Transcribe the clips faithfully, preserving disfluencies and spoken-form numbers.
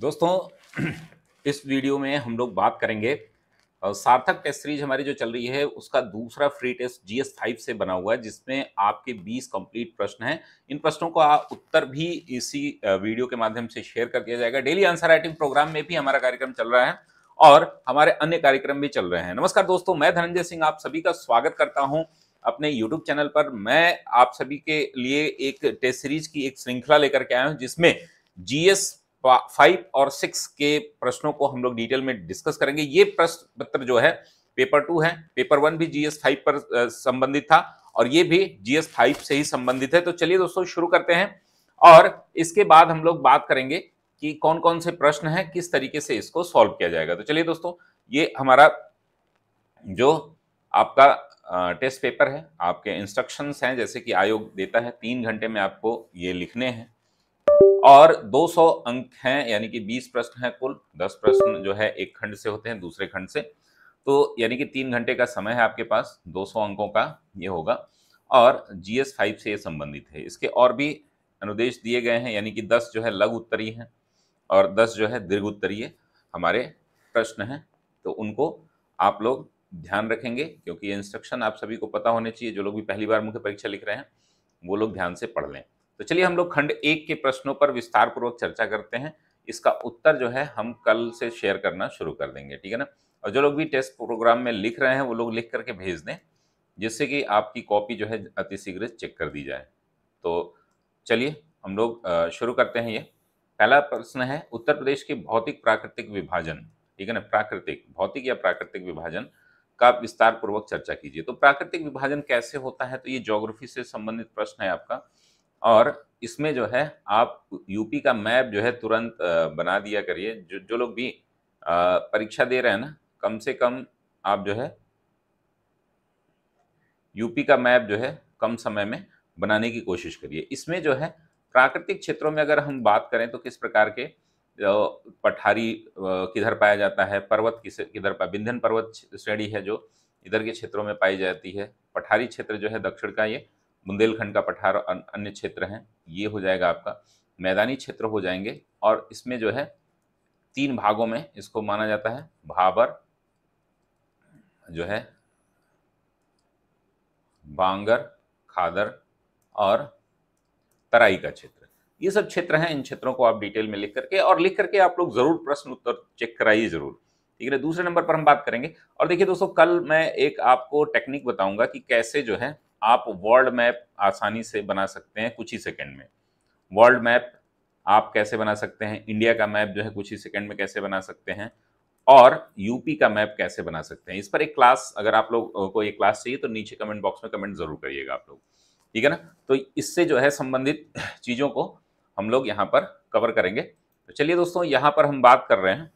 दोस्तों इस वीडियो में हम लोग बात करेंगे सार्थक टेस्ट सीरीज हमारी जो चल रही है उसका दूसरा फ्री टेस्ट जीएस फाइव से बना हुआ है, जिसमें आपके बीस कंप्लीट प्रश्न हैं। इन प्रश्नों का उत्तर भी इसी वीडियो के माध्यम से शेयर कर दिया जाएगा। डेली आंसर राइटिंग प्रोग्राम में भी हमारा कार्यक्रम चल रहा है और हमारे अन्य कार्यक्रम भी चल रहे हैं। नमस्कार दोस्तों, मैं धनंजय सिंह आप सभी का स्वागत करता हूँ अपने YouTube चैनल पर। मैं आप सभी के लिए एक टेस्ट सीरीज की एक श्रृंखला लेकर के आया हूं, जिसमें जीएस फाइव और सिक्स के प्रश्नों को हम लोग डिटेल में डिस्कस करेंगे। ये प्रश्न पत्र जो है पेपर टू है, पेपर वन भी जीएस फाइव पर संबंधित था और ये भी जीएस फाइव से ही संबंधित है। तो चलिए दोस्तों शुरू करते हैं और इसके बाद हम लोग बात करेंगे कि कौन कौन से प्रश्न हैं, किस तरीके से इसको सॉल्व किया जाएगा। तो चलिए दोस्तों, ये हमारा जो आपका टेस्ट पेपर है, आपके इंस्ट्रक्शंस हैं जैसे कि आयोग देता है, तीन घंटे में आपको ये लिखने हैं और दो सौ अंक हैं, यानी कि बीस प्रश्न हैं कुल। दस प्रश्न जो है एक खंड से होते हैं दूसरे खंड से, तो यानी कि तीन घंटे का समय है आपके पास। दो सौ अंकों का ये होगा और जीएस फाइव से ये संबंधित है। इसके और भी अनुदेश दिए गए हैं, यानी कि दस जो है लघु उत्तरीय हैं और दस जो है दीर्घ उत्तरीय हमारे प्रश्न हैं। तो उनको आप लोग ध्यान रखेंगे, क्योंकि ये इंस्ट्रक्शन आप सभी को पता होने चाहिए। जो लोग भी पहली बार मुख्य परीक्षा लिख रहे हैं वो लोग ध्यान से पढ़ लें। तो चलिए हम लोग खंड एक के प्रश्नों पर विस्तार पूर्वक चर्चा करते हैं। इसका उत्तर जो है हम कल से शेयर करना शुरू कर देंगे, ठीक है ना। और जो लोग भी टेस्ट प्रोग्राम में लिख रहे हैं वो लोग लिख करके भेज दें, जिससे कि आपकी कॉपी जो है अतिशीघ्र चेक कर दी जाए। तो चलिए हम लोग शुरू करते हैं। ये पहला प्रश्न है, उत्तर प्रदेश के भौतिक प्राकृतिक विभाजन, ठीक है ना, प्राकृतिक भौतिक या प्राकृतिक विभाजन का विस्तार पूर्वक चर्चा कीजिए। तो प्राकृतिक विभाजन कैसे होता है, तो ये ज्योग्राफी से संबंधित प्रश्न है आपका और इसमें जो है आप यूपी का मैप जो है तुरंत बना दिया करिए। जो जो लोग भी परीक्षा दे रहे हैं ना, कम से कम आप जो है यूपी का मैप जो है कम समय में बनाने की कोशिश करिए। इसमें जो है प्राकृतिक क्षेत्रों में अगर हम बात करें तो किस प्रकार के पठारी किधर पाया जाता है, पर्वत किस किधर पाया, विंध्यन पर्वत श्रेणी है जो इधर के क्षेत्रों में पाई जाती है। पठारी क्षेत्र जो है दक्षिण का, ये बुंदेलखंड का पठार और अन्य क्षेत्र हैं, ये हो जाएगा आपका मैदानी क्षेत्र हो जाएंगे। और इसमें जो है तीन भागों में इसको माना जाता है, भाबर जो है, बांगर, खादर और तराई का क्षेत्र। ये सब क्षेत्र हैं, इन क्षेत्रों को आप डिटेल में लिख करके और लिख करके आप लोग जरूर प्रश्न उत्तर चेक कराइए जरूर, ठीक है। दूसरे नंबर पर हम बात करेंगे और देखिए दोस्तों, कल मैं एक आपको टेक्निक बताऊंगा कि कैसे जो है आप वर्ल्ड मैप आसानी से बना सकते हैं कुछ ही सेकंड में। वर्ल्ड मैप आप कैसे बना सकते हैं, इंडिया का मैप जो है कुछ ही सेकंड में कैसे बना सकते हैं और यूपी का मैप कैसे बना सकते हैं। इस पर एक क्लास, अगर आप लोग को ये क्लास चाहिए तो नीचे कमेंट बॉक्स में कमेंट जरूर करिएगा आप लोग, ठीक है ना। तो इससे जो है संबंधित चीज़ों को हम लोग यहाँ पर कवर करेंगे। तो चलिए दोस्तों, यहाँ पर हम बात कर रहे हैं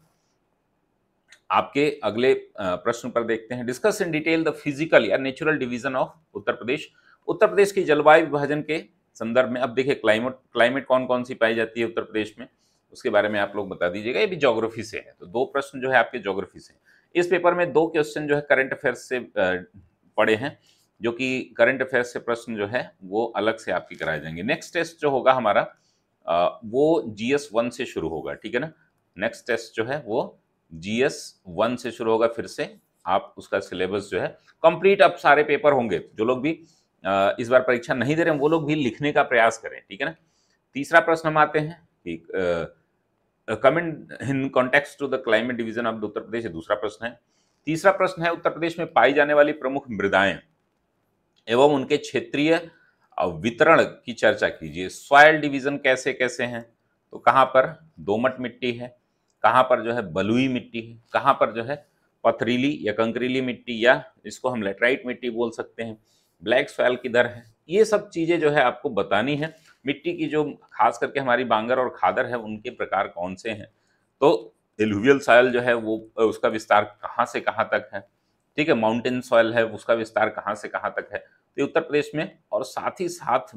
आपके अगले प्रश्न पर, देखते हैं। Discuss in detail the physical या natural division of Uttar Pradesh, Uttar Pradesh की जलवायु विभाजन के संदर्भ में। अब देखिए क्लाइमेट, क्लाइमेट कौन कौन सी पाई जाती है उत्तर प्रदेश में, उसके बारे में आप लोग बता दीजिएगा। ये भी ज्योग्राफी से है, तो दो प्रश्न जो है आपके ज्योग्राफी से। इस पेपर में दो क्वेश्चन जो है करंट अफेयर्स से पड़े हैं, जो कि करंट अफेयर्स से प्रश्न जो है वो अलग से आपकी कराए जाएंगे। नेक्स्ट टेस्ट जो होगा हमारा वो जी एस वन से शुरू होगा, ठीक है ना। नेक्स्ट टेस्ट जो है वो जी एस वन से शुरू होगा। फिर से आप उसका सिलेबस जो है कंप्लीट, अब सारे पेपर होंगे। जो लोग भी इस बार परीक्षा नहीं दे रहे हैं वो लोग भी लिखने का प्रयास करें, ठीक है ना। तीसरा प्रश्न हम आते हैं कि comment in context to the climate division of Uttar Pradesh, दूसरा प्रश्न है। तीसरा प्रश्न है, उत्तर प्रदेश में पाई जाने वाली प्रमुख मृदाएं एवं उनके क्षेत्रीय वितरण की चर्चा कीजिए। सॉयल डिवीजन कैसे कैसे हैं, तो कहाँ पर दोमट मिट्टी है, कहाँ पर जो है बलुई मिट्टी है, कहाँ पर जो है पथरीली या कंकरीली मिट्टी या इसको हम लेटराइट मिट्टी बोल सकते हैं, ब्लैक सॉयल किधर है, ये सब चीज़ें जो है आपको बतानी है। मिट्टी की जो खास करके हमारी बांगर और खादर है उनके प्रकार कौन से हैं, तो एलुवियल सॉयल जो है वो उसका विस्तार कहाँ से कहाँ तक है, ठीक है। माउंटेन सॉयल है उसका विस्तार कहाँ से कहाँ तक है। तो उत्तर प्रदेश में, और साथ ही साथ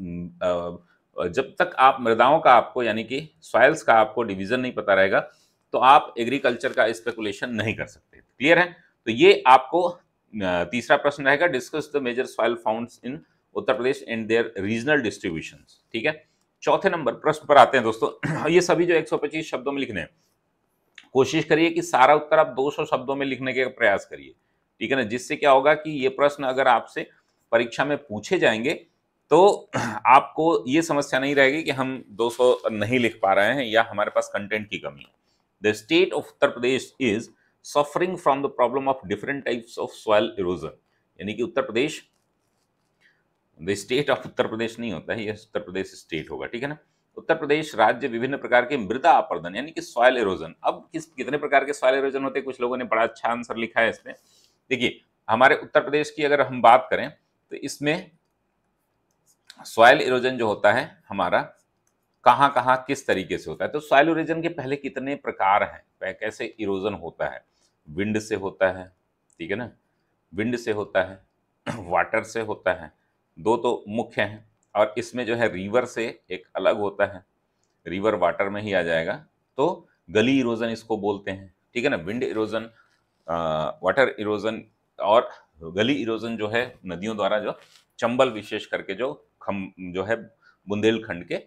जब तक आप मृदाओं का आपको यानी कि सॉयल्स का आपको डिवीज़न नहीं पता रहेगा तो आप एग्रीकल्चर का स्पेकुलेशन नहीं कर सकते, क्लियर है। तो ये आपको तीसरा प्रश्न रहेगा, discuss the major soil founds in Uttar Pradesh and their regional distribution, ठीक है। चौथे नंबर प्रश्न पर आते हैं दोस्तों, ये सभी जो एक सौ पच्चीस शब्दों में लिखने हैं, कोशिश करिए कि सारा उत्तर आप दो सौ शब्दों में लिखने के प्रयास करिए, ठीक है ना, जिससे क्या होगा कि ये प्रश्न अगर आपसे परीक्षा में पूछे जाएंगे तो आपको ये समस्या नहीं रहेगी कि हम दो सौ नहीं लिख पा रहे हैं या हमारे पास कंटेंट की कमी है। The state of Uttar Pradesh is suffering from the problem of different types of soil erosion, यानी कि Uttar Pradesh, the state of Uttar Pradesh नहीं होता है, यह उत्तर प्रदेश स्टेट होगा, ठीक है ना। उत्तर प्रदेश राज्य विभिन्न प्रकार के मृदा अपरदन यानी कि सॉइल इरोजन, अब किस कितने प्रकार के सॉइल इरोजन होते हैं, कुछ लोगों ने बड़ा अच्छा आंसर लिखा है इसमें। देखिए हमारे उत्तर प्रदेश की अगर हम बात करें तो इसमें सॉइल इरोजन जो होता है हमारा कहाँ कहाँ किस तरीके से होता है, तो सॉइल इरोजन के पहले कितने प्रकार हैं, कैसे इरोजन होता है, विंड से होता है, ठीक है ना, विंड से होता है, वाटर से होता है, दो तो मुख्य हैं, और इसमें जो है रिवर से एक अलग होता है, रिवर वाटर में ही आ जाएगा, तो गली इरोजन इसको बोलते हैं, ठीक है ना। विंड इरोजन, वाटर इरोजन और गली इरोजन जो है नदियों द्वारा जो चंबल विशेष करके जो खम जो है बुंदेलखंड के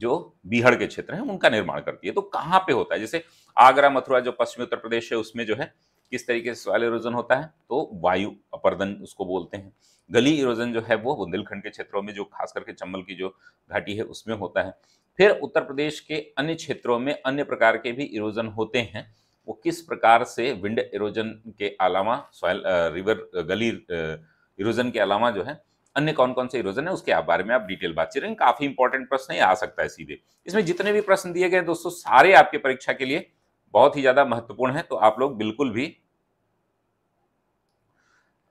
जो बिहार के क्षेत्र हैं उनका निर्माण करती है। तो कहाँ पे होता है, जैसे आगरा मथुरा जो पश्चिमी उत्तर प्रदेश है उसमें जो है किस तरीके से सॉइल इरोजन होता है, तो वायु अपरदन उसको बोलते हैं। गली इरोजन जो है वो बुंदेलखंड के क्षेत्रों में जो खास करके चंबल की जो घाटी है उसमें होता है। फिर उत्तर प्रदेश के अन्य क्षेत्रों में अन्य प्रकार के भी इरोजन होते हैं, वो किस प्रकार से विंड इरोजन के अलावा सॉइल रिवर गली इरोजन के अलावा जो है अन्य कौन कौन से इरोजन है उसके बारे में आप डिटेल बातचीत करेंगे। काफ़ी इंपॉर्टेंट प्रश्न है, आ सकता है सीधे। इसमें जितने भी प्रश्न दिए गए दोस्तों सारे आपके परीक्षा के लिए बहुत ही ज़्यादा महत्वपूर्ण है, तो आप लोग बिल्कुल भी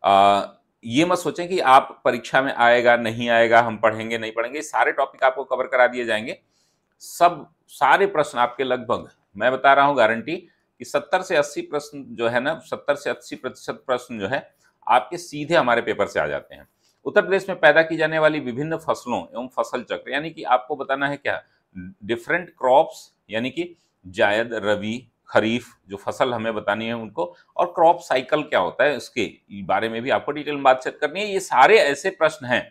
आ, ये मत सोचें कि आप परीक्षा में आएगा नहीं आएगा, हम पढ़ेंगे नहीं पढ़ेंगे, सारे टॉपिक आपको कवर करा दिए जाएंगे। सब सारे प्रश्न आपके लगभग, मैं बता रहा हूँ गारंटी कि सत्तर से अस्सी प्रश्न जो है ना, सत्तर से अस्सी प्रतिशत प्रश्न जो है आपके सीधे हमारे पेपर से आ जाते हैं। उत्तर प्रदेश में पैदा की जाने वाली विभिन्न फसलों एवं फसल चक्र, यानी कि आपको बताना है क्या, डिफरेंट क्रॉप्स यानी कि जायद, रबी, खरीफ जो फसल हमें बतानी है उनको, और क्रॉप साइकिल क्या होता है उसके बारे में भी आपको डिटेल में बातचीत करनी है। ये सारे ऐसे प्रश्न हैं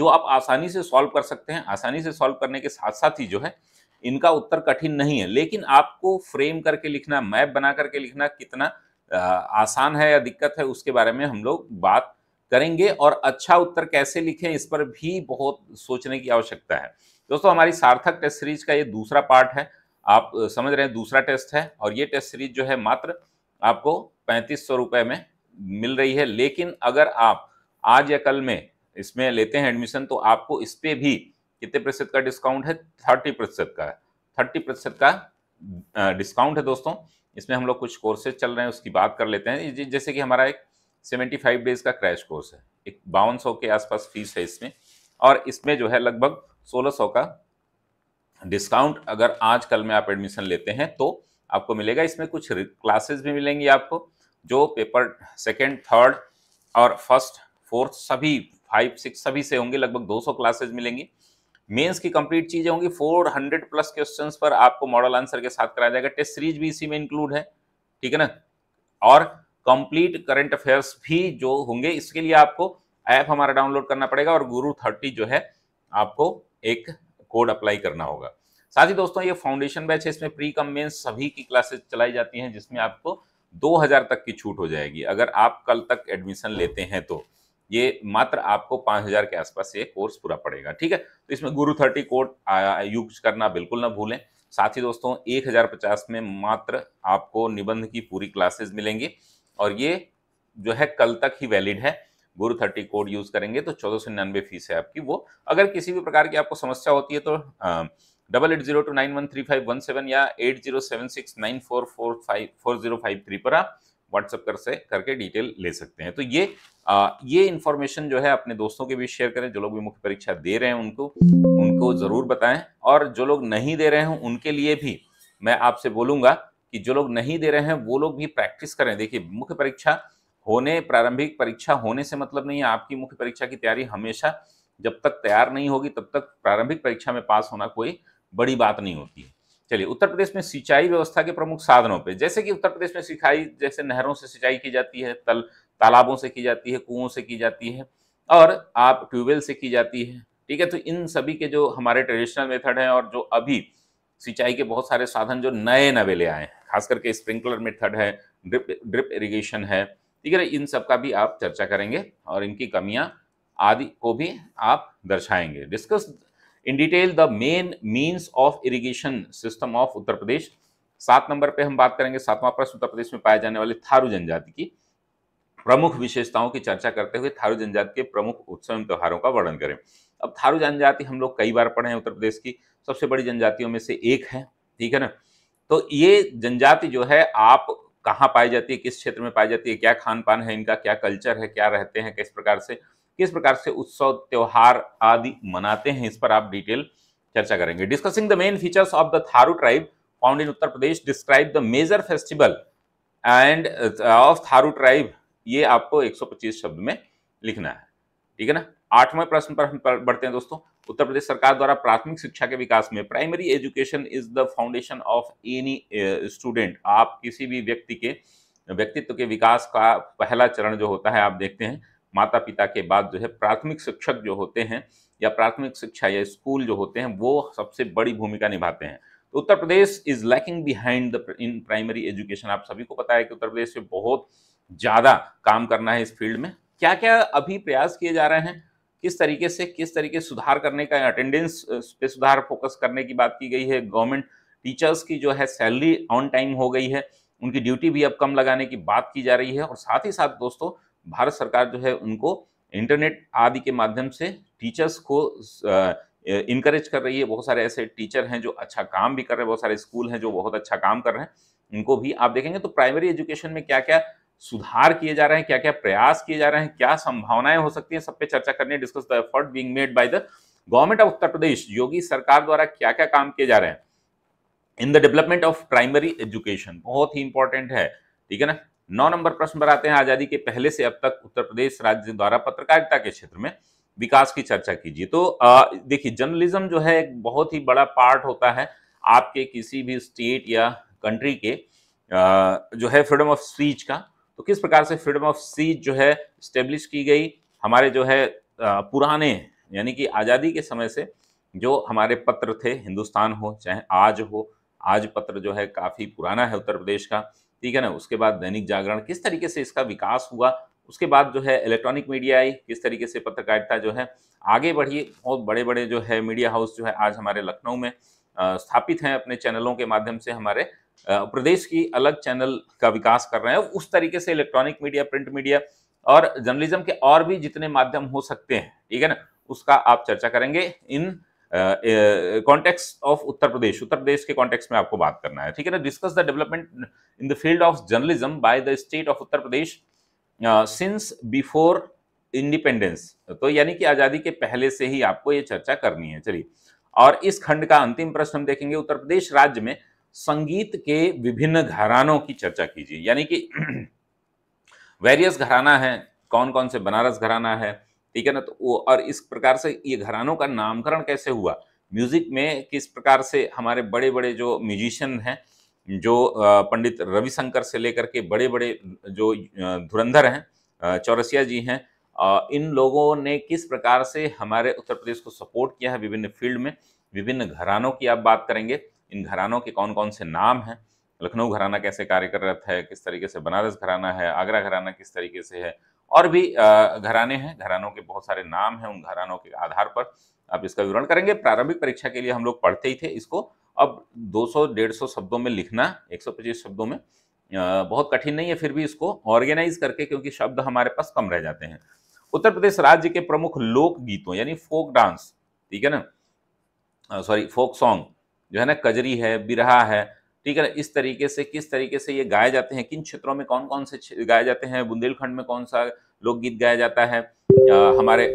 जो आप आसानी से सॉल्व कर सकते हैं। आसानी से सॉल्व करने के साथ साथ ही जो है इनका उत्तर कठिन नहीं है, लेकिन आपको फ्रेम करके लिखना, मैप बना करके लिखना कितना आसान है या दिक्कत है उसके बारे में हम लोग बात करेंगे, और अच्छा उत्तर कैसे लिखें इस पर भी बहुत सोचने की आवश्यकता है। दोस्तों हमारी सार्थक टेस्ट सीरीज का ये दूसरा पार्ट है, आप समझ रहे हैं, दूसरा टेस्ट है, और ये टेस्ट सीरीज जो है मात्र आपको पैंतीस सौ रुपये में मिल रही है। लेकिन अगर आप आज या कल में इसमें लेते हैं एडमिशन तो आपको इस पर भी कितने प्रतिशत का डिस्काउंट है, थर्टी प्रतिशत का थर्टी प्रतिशत का डिस्काउंट है दोस्तों। इसमें हम लोग कुछ कोर्सेज चल रहे हैं उसकी बात कर लेते हैं, जैसे कि हमारा एक सेवेंटी फाइव डेज़ का क्रैश कोर्स है, एक बावन सौ के आसपास फीस है इसमें, और इसमें जो है लगभग सोलह सौ का डिस्काउंट अगर आज कल में आप एडमिशन लेते हैं तो आपको मिलेगा। इसमें कुछ क्लासेस भी मिलेंगी आपको, जो पेपर सेकंड, थर्ड और फर्स्ट, फोर्थ सभी फाइव सिक्स सभी से होंगे, लगभग दो सौ क्लासेस मिलेंगी। मेंस की कंप्लीट चीज़ें होंगी, चार सौ प्लस क्वेश्चंस पर आपको मॉडल आंसर के साथ कराया जाएगा। टेस्ट सीरीज भी इसी में इंक्लूड है, ठीक है ना, और कंप्लीट करंट अफेयर्स भी जो होंगे। इसके लिए आपको ऐप हमारा डाउनलोड करना पड़ेगा और गुरु थर्टी जो है आपको एक कोड अप्लाई करना होगा। साथ ही दोस्तों ये फाउंडेशन बैच है, इसमें प्री कम मेंस सभी की क्लासेस चलाई जाती हैं, जिसमें आपको दो हज़ार तक की छूट हो जाएगी अगर आप कल तक एडमिशन लेते हैं तो। ये मात्र आपको पाँच हज़ार के आसपास ये कोर्स पूरा पड़ेगा, ठीक है। तो इसमें गुरु थर्टी कोड यूज करना बिल्कुल ना भूलें। साथ ही दोस्तों एक हज़ार पचास में मात्र आपको निबंध की पूरी क्लासेज मिलेंगी, और ये जो है कल तक ही वैलिड है। गुरु थर्टी कोड यूज़ करेंगे तो चौदह सौ निन्यानवे फीस है आपकी वो। अगर किसी भी प्रकार की आपको समस्या होती है तो double eight zero two nine one three five one seven या eight zero seven six nine four four five four zero five three पर आप व्हाट्सअप कर से करके डिटेल ले सकते हैं। तो ये आ, ये इन्फॉर्मेशन जो है अपने दोस्तों के भी शेयर करें, जो लोग भी मुख्य परीक्षा दे रहे हैं उनको उनको ज़रूर बताएँ, और जो लोग नहीं दे रहे हैं उनके लिए भी मैं आपसे बोलूँगा कि जो लोग नहीं दे रहे हैं वो लोग भी प्रैक्टिस करें। देखिए मुख्य परीक्षा होने प्रारंभिक परीक्षा होने से मतलब नहीं है, आपकी मुख्य परीक्षा की तैयारी हमेशा जब तक तैयार नहीं होगी तब तक प्रारंभिक परीक्षा में पास होना कोई बड़ी बात नहीं होती है। चलिए उत्तर प्रदेश में सिंचाई व्यवस्था के प्रमुख साधनों पे, जैसे कि उत्तर प्रदेश में सिंचाई जैसे नहरों से सिंचाई की जाती है, तल तालाबों से की जाती है, कुओं से की जाती है, और आप ट्यूबवेल से की जाती है, ठीक है। तो इन सभी के जो हमारे ट्रेडिशनल मेथड हैं और जो अभी सिंचाई के बहुत सारे साधन जो नए नवेले आए हैं, खास करके स्प्रिंकलर मेथड है, ड्रिप ड्रिप इरिगेशन है, ठीक है, इन सब का भी आप चर्चा करेंगे और इनकी कमियां आदि को भी आप दर्शाएंगे। Discuss in detail the main means of irrigation system of Uttar Pradesh. सात नंबर पे हम बात करेंगे, सातवां प्रश्न, उत्तर प्रदेश में पाए जाने वाले थारू जनजाति की प्रमुख विशेषताओं की चर्चा करते हुए थारू जनजाति के प्रमुख उत्सव एवं त्योहारों का वर्णन करें। अब थारू जनजाति हम लोग कई बार पढ़े हैं, उत्तर प्रदेश की सबसे बड़ी जनजातियों में से एक है, ठीक है ना। तो ये जनजाति जो है आप कहाँ पाई जाती है, किस क्षेत्र में पाई जाती है, क्या खान पान है इनका, क्या कल्चर है, क्या रहते हैं, किस प्रकार से किस प्रकार से उत्सव त्योहार आदि मनाते हैं, इस पर आप डिटेल चर्चा करेंगे। Discussing the main features of the Tharu tribe found in Uttar Pradesh, describe the major festival and of Tharu tribe, ये आपको एक सौ पच्चीस शब्द में लिखना है, ठीक है ना। आठवें प्रश्न पर हम बढ़ते हैं दोस्तों, उत्तर प्रदेश सरकार द्वारा प्राथमिक शिक्षा के विकास में primary education is the foundation of any student. आप किसी भी व्यक्ति के व्यक्तित्व के विकास का पहला चरण जो होता है, आप देखते हैं माता पिता के बाद जो है प्राथमिक शिक्षक जो होते हैं या प्राथमिक शिक्षा या स्कूल जो होते हैं वो सबसे बड़ी भूमिका निभाते हैं। तो Uttar Pradesh is lacking behind the in primary education. आप सभी को पता है कि उत्तर प्रदेश में बहुत ज़्यादा काम करना है इस फील्ड में। क्या क्या अभी प्रयास किए जा रहे हैं, किस तरीके से किस तरीके सुधार करने का, अटेंडेंस पे सुधार फोकस करने की बात की गई है। गवर्नमेंट टीचर्स की जो है सैलरी ऑन टाइम हो गई है, उनकी ड्यूटी भी अब कम लगाने की बात की जा रही है। और साथ ही साथ दोस्तों भारत सरकार जो है उनको इंटरनेट आदि के माध्यम से टीचर्स को इनकरेज कर रही है। बहुत सारे ऐसे टीचर हैं जो अच्छा काम भी कर रहे हैं, बहुत सारे स्कूल हैं जो बहुत अच्छा काम कर रहे हैं, उनको भी आप देखेंगे। तो प्राइमरी एजुकेशन में क्या क्या सुधार किए जा रहे हैं, क्या क्या प्रयास किए जा रहे हैं, क्या संभावनाएं हो सकती हैं, सब पे चर्चा करनी है। Discuss the effort being made by the government of Uttar Pradesh, Yogi सरकार द्वारा क्या क्या काम किए जा रहे हैं in the development of primary education, बहुत ही इंपॉर्टेंट है, ठीक है ना। नौ नंबर प्रश्न पर आते हैं, आजादी के पहले से अब तक उत्तर प्रदेश राज्य द्वारा पत्रकारिता के क्षेत्र में विकास की चर्चा कीजिए। तो देखिए, जर्नलिज्म जो है एक बहुत ही बड़ा पार्ट होता है आपके किसी भी स्टेट या कंट्री के आ, जो है फ्रीडम ऑफ स्पीच का। तो किस प्रकार से फ्रीडम ऑफ स्पीच जो है इस्टेब्लिश की गई हमारे जो है पुराने यानी कि आज़ादी के समय से जो हमारे पत्र थे, हिंदुस्तान हो चाहे आज हो, आज पत्र जो है काफ़ी पुराना है उत्तर प्रदेश का, ठीक है ना। उसके बाद दैनिक जागरण, किस तरीके से इसका विकास हुआ, उसके बाद जो है इलेक्ट्रॉनिक मीडिया आई, किस तरीके से पत्रकारिता जो है आगे बढ़ी। बहुत बड़े बड़े जो है मीडिया हाउस जो है आज हमारे लखनऊ में स्थापित हैं, अपने चैनलों के माध्यम से हमारे प्रदेश की अलग चैनल का विकास कर रहे हैं। उस तरीके से इलेक्ट्रॉनिक मीडिया, प्रिंट मीडिया और जर्नलिज्म के और भी जितने माध्यम हो सकते हैं, ठीक है ना, उसका आप चर्चा करेंगे in context of Uttar Pradesh, Uttar प्रदेश के कॉन्टेक्स्ट में आपको बात करना है, ठीक है ना। Discuss the development in the field of journalism by the state of Uttar Pradesh since before independence. तो यानी कि आज़ादी के पहले से ही आपको ये चर्चा करनी है। चलिए, और इस खंड का अंतिम प्रश्न हम देखेंगे, उत्तर प्रदेश राज्य में संगीत के विभिन्न घरानों की चर्चा कीजिए। यानी कि वेरियस घराना है, कौन कौन से, बनारस घराना है, ठीक है ना। तो वो और इस प्रकार से ये घरानों का नामकरण कैसे हुआ, म्यूजिक में किस प्रकार से हमारे बड़े बड़े जो म्यूजिशियन हैं, जो पंडित रविशंकर से लेकर के बड़े बड़े जो धुरंधर हैं, चौरसिया जी हैं, इन लोगों ने किस प्रकार से हमारे उत्तर प्रदेश को सपोर्ट किया है विभिन्न फील्ड में। विभिन्न घरानों की आप बात करेंगे, इन घरानों के कौन कौन से नाम हैं, लखनऊ घराना कैसे कार्यरत है, किस तरीके से बनारस घराना है, आगरा घराना किस तरीके से है, और भी घराने हैं, घरानों के बहुत सारे नाम हैं, उन घरानों के आधार पर आप इसका विवरण करेंगे। प्रारंभिक परीक्षा के लिए हम लोग पढ़ते ही थे इसको, अब दो सौ डेढ़ सौ शब्दों में लिखना, एक सौ पच्चीस शब्दों में बहुत कठिन नहीं है, फिर भी इसको ऑर्गेनाइज करके, क्योंकि शब्द हमारे पास कम रह जाते हैं। उत्तर प्रदेश राज्य के प्रमुख लोक गीतों यानी फोक डांस, ठीक है ना, सॉरी फोक सॉन्ग जो है ना, कजरी है, बिरहा है, ठीक है ना, इस तरीके से किस तरीके से ये गाए जाते हैं, किन क्षेत्रों में कौन कौन से गाए जाते हैं, बुंदेलखंड में कौन सा लोकगीत गाया जाता है, आ, हमारे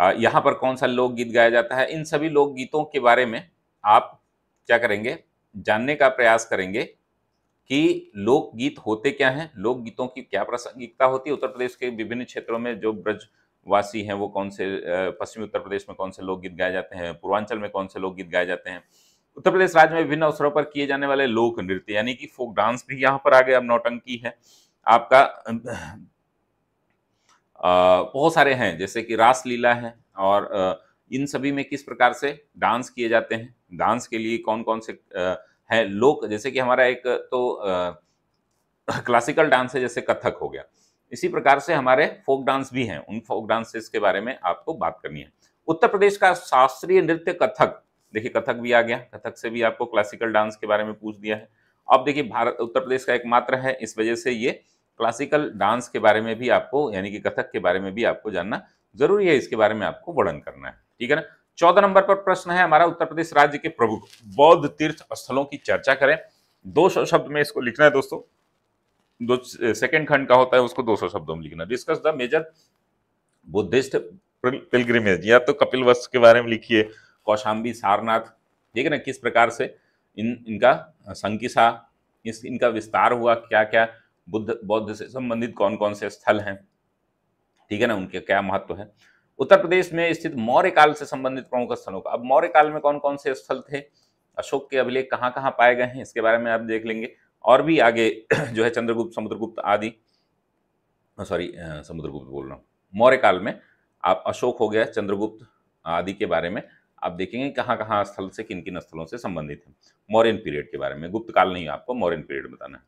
आ, यहाँ पर कौन सा लोकगीत गाया जाता है, इन सभी लोकगीतों के बारे में आप क्या करेंगे, जानने का प्रयास करेंगे कि लोकगीत होते क्या हैं, लोकगीतों की क्या प्रासंगिकता होती है, उत्तर प्रदेश के विभिन्न क्षेत्रों में जो ब्रज वासी हैं वो कौन से, पश्चिमी उत्तर प्रदेश में कौन से लोकगीत गाए जाते हैं, पूर्वांचल में कौन से लोकगीत गाए जाते हैं। उत्तर प्रदेश राज्य में विभिन्न अवसरों पर किए जाने वाले लोक नृत्य यानी कि फोक डांस भी यहाँ पर आ गए। अब नौटंकी है आपका, आ, बहुत सारे हैं, जैसे कि रासलीला है, और आ, इन सभी में किस प्रकार से डांस किए जाते हैं, डांस के लिए कौन कौन से है लोक, जैसे कि हमारा एक तो क्लासिकल डांस है जैसे कथक हो गया, इसी प्रकार से हमारे फोक डांस भी हैं, उन फोक डांसेस के बारे में आपको बात करनी है। उत्तर प्रदेश का शास्त्रीय नृत्य कथक, देखिए कथक भी आ गया, कथक से भी आपको क्लासिकल डांस के बारे में पूछ दिया है। अब देखिए भारत उत्तर प्रदेश का एकमात्र है, इस वजह से ये क्लासिकल डांस के बारे में भी आपको यानी कि कथक के बारे में भी आपको जानना जरूरी है, इसके बारे में आपको वर्णन करना है, ठीक है ना। चौदह नंबर पर प्रश्न है हमारा, उत्तर प्रदेश राज्य के प्रमुख बौद्ध तीर्थ स्थलों की चर्चा करें। दो सौ शब्द में इसको लिखना है दोस्तों, दो सेकंड खंड का होता है उसको दो सौ शब्दों में लिखना। Discuss the major Buddhist pilgrimage, या तो कपिलवस्तु के बारे में लिखिए, कौशाम्बी, सारनाथ, ठीक है ना, किस प्रकार से इन इनका संकिसा, इस इनका विस्तार हुआ, क्या क्या बुद्ध बौद्ध से संबंधित कौन कौन से स्थल हैं, ठीक है ना, उनके क्या महत्व है। उत्तर प्रदेश में स्थित मौर्य काल से संबंधित प्रमुख स्थलों का, अब मौर्य काल में कौन कौन से स्थल थे, अशोक के अभिलेख कहाँ कहाँ पाए गए हैं, इसके बारे में आप देख लेंगे। और भी आगे जो है चंद्रगुप्त, समुद्रगुप्त आदि, सॉरी समुद्रगुप्त बोल रहा हूँ, मौर्य काल में आप अशोक हो गया, चंद्रगुप्त आदि के बारे में आप देखेंगे कहाँ कहाँ स्थल से किन किन स्थलों से संबंधित है। मौर्यन पीरियड के बारे में, गुप्त काल नहीं, आपको मौर्यन पीरियड बताना है।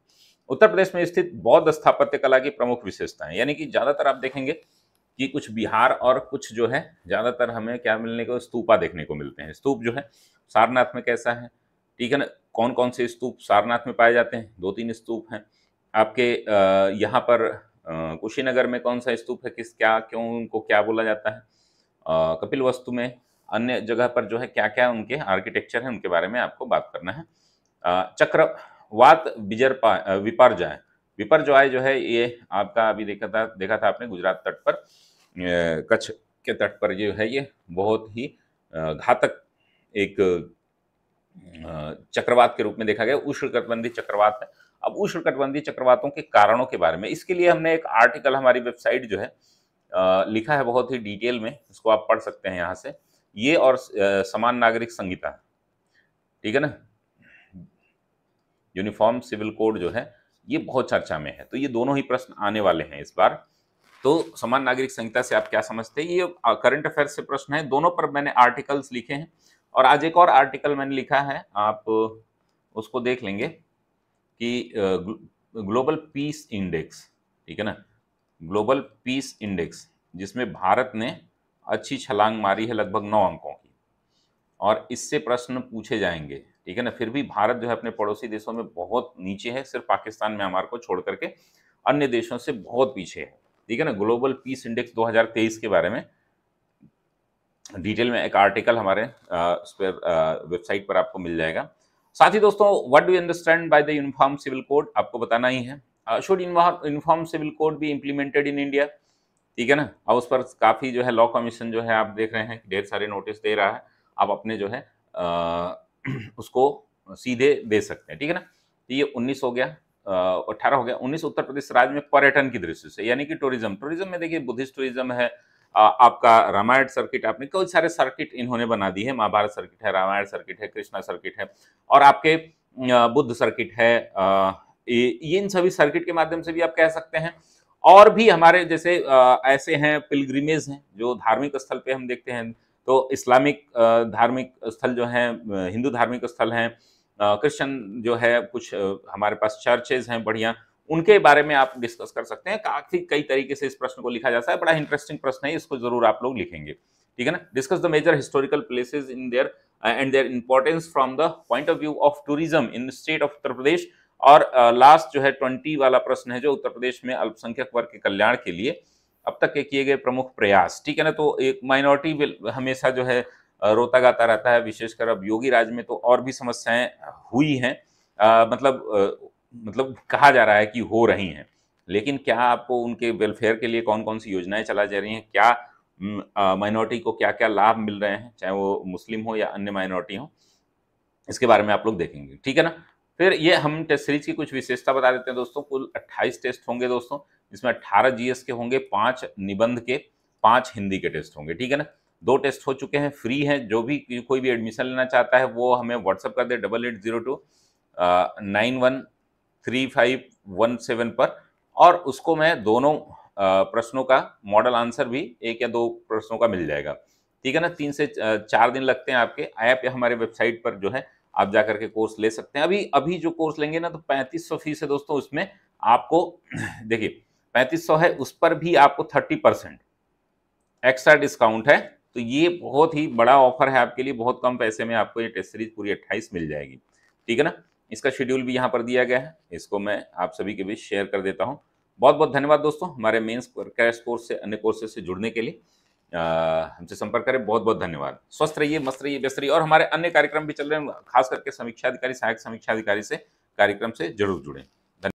उत्तर प्रदेश में स्थित बौद्ध स्थापत्य कला की प्रमुख विशेषताएं, यानी कि ज़्यादातर आप देखेंगे कि कुछ बिहार और कुछ जो है ज़्यादातर हमें क्या मिलने को, स्तूपा देखने को मिलते हैं। स्तूप जो है सारनाथ में कैसा है, ठीक है ना, कौन कौन से स्तूप सारनाथ में पाए जाते हैं, दो तीन स्तूप हैं आपके यहाँ पर। कुशीनगर में कौन सा स्तूप है, किस क्या क्यों उनको क्या बोला जाता है, कपिलवस्तु में, अन्य जगह पर जो है क्या क्या उनके आर्किटेक्चर है, उनके बारे में आपको बात करना है। चक्रवात विजर विपर्जय विपर्जय जो है ये आपका अभी देखा था देखा था आपने गुजरात तट पर, कच्छ के तट पर जो है ये बहुत ही घातक एक चक्रवात के रूप में देखा गया, उष्णकटिबंधीय चक्रवात है। अब उष्णकटिबंधीय चक्रवातों के कारणों के बारे में, इसके लिए हमने एक आर्टिकल हमारी वेबसाइट जो है लिखा है बहुत ही डिटेल में, इसको आप पढ़ सकते हैं यहाँ से, ये और समान नागरिक संहिता, ठीक है ना, यूनिफॉर्म सिविल कोड जो है ये बहुत चर्चा में है, तो ये दोनों ही प्रश्न आने वाले हैं इस बार। तो समान नागरिक संहिता से आप क्या समझते हैं, ये करंट अफेयर से प्रश्न है, दोनों पर मैंने आर्टिकल्स लिखे हैं। और आज एक और आर्टिकल मैंने लिखा है, आप उसको देख लेंगे, कि ग्लोबल पीस इंडेक्स, ठीक है ना, ग्लोबल पीस इंडेक्स, जिसमें भारत ने अच्छी छलांग मारी है लगभग नौ अंकों की, और इससे प्रश्न पूछे जाएंगे, ठीक है ना। फिर भी भारत जो है अपने पड़ोसी देशों में बहुत नीचे है, सिर्फ पाकिस्तान में हमारे को छोड़ करके अन्य देशों से बहुत पीछे है, ठीक है ना। ग्लोबल पीस इंडेक्स दो हज़ार तेईस के बारे में डिटेल में एक आर्टिकल हमारे वेबसाइट पर आपको मिल जाएगा। साथ ही दोस्तों, what do you understand by the uniform civil code, आपको बताना ही है। Should uniform civil code be implemented in India, ठीक है ना। अब उस पर काफ़ी जो है लॉ कमीशन जो है आप देख रहे हैं ढेर सारे नोटिस दे रहा है, आप अपने जो है आ, उसको सीधे दे सकते हैं, ठीक है ना। ये उन्नीस हो गया, अट्ठारह हो गया, उन्नीस उत्तर प्रदेश राज्य में पर्यटन की दृष्टि से, यानी कि टूरिज्म टूरिज्म में देखिए बुद्धिस्ट टूरिज्म है, आ, आपका रामायण सर्किट, आपने कई सारे सर्किट इन्होंने बना दी है, महाभारत सर्किट है, रामायण सर्किट है, कृष्णा सर्किट है, और आपके बुद्ध सर्किट है। ये इन सभी सर्किट के माध्यम से भी आप कह सकते हैं, और भी हमारे जैसे ऐसे हैं पिलग्रिमेज हैं जो धार्मिक स्थल पे हम देखते हैं, तो इस्लामिक धार्मिक स्थल जो हैं, हिंदू धार्मिक स्थल हैं, क्रिश्चियन जो है, कुछ हमारे पास चर्चेज हैं बढ़िया, उनके बारे में आप डिस्कस कर सकते हैं। काफ़ी कई तरीके से इस प्रश्न को लिखा जाता है, बड़ा इंटरेस्टिंग प्रश्न है, इसको जरूर आप लोग लिखेंगे, ठीक है ना। Discuss the major historical places in there and their importance from the point of view of tourism in state of Uttar Pradesh. और लास्ट जो है ट्वेंटी वाला प्रश्न है, जो उत्तर प्रदेश में अल्पसंख्यक वर्ग के कल्याण के लिए अब तक के किए गए प्रमुख प्रयास, ठीक है ना। तो एक माइनॉरिटी हमेशा जो है रोता गाता रहता है, विशेषकर अब योगी राज में तो और भी समस्याएं हुई हैं, मतलब आ, मतलब कहा जा रहा है कि हो रही हैं, लेकिन क्या आपको उनके वेलफेयर के लिए कौन कौन सी योजनाएं चलाई जा रही हैं, क्या माइनॉरिटी को क्या क्या लाभ मिल रहे हैं, चाहे वो मुस्लिम हो या अन्य माइनॉरिटी हो, इसके बारे में आप लोग देखेंगे, ठीक है ना। फिर ये हम टेस्ट सीरीज की कुछ विशेषता बता देते हैं दोस्तों। कुल अट्ठाईस टेस्ट होंगे दोस्तों, इसमें अट्ठारह जीएस के होंगे, पाँच निबंध के, पाँच हिंदी के टेस्ट होंगे, ठीक है ना। दो टेस्ट हो चुके हैं, फ्री हैं, जो भी कोई भी एडमिशन लेना चाहता है वो हमें व्हाट्सअप कर दे double eight zero two nine one three five one seven पर, और उसको मैं दोनों प्रश्नों का मॉडल आंसर भी एक या दो प्रश्नों का मिल जाएगा, ठीक है ना, तीन से चार दिन लगते हैं आपके। ऐप या हमारे वेबसाइट पर जो है आप जाकर के कोर्स ले सकते हैं। अभी अभी जो कोर्स लेंगे ना तो पैंतीस सौ फीस है दोस्तों, उसमें आपको देखिए पैंतीस सौ है, उस पर भी आपको थर्टी परसेंट एक्स्ट्रा डिस्काउंट है। तो ये बहुत ही बड़ा ऑफर है आपके लिए, बहुत कम पैसे में आपको ये टेस्ट सीरीज पूरी अट्ठाईस मिल जाएगी, ठीक है ना। इसका शेड्यूल भी यहाँ पर दिया गया है, इसको मैं आप सभी के बीच शेयर कर देता हूँ। बहुत बहुत धन्यवाद दोस्तों, हमारे मेंस क्रैश कोर्स से अन्य कोर्सेज से जुड़ने के लिए हमसे संपर्क करें। बहुत बहुत धन्यवाद। स्वस्थ रहिए, मस्त रहिए, व्यस्त रहिए। और हमारे अन्य कार्यक्रम भी चल रहे हैं, खास करके समीक्षा अधिकारी, सहायक समीक्षा अधिकारी से कार्यक्रम से जरूर जुड़ें।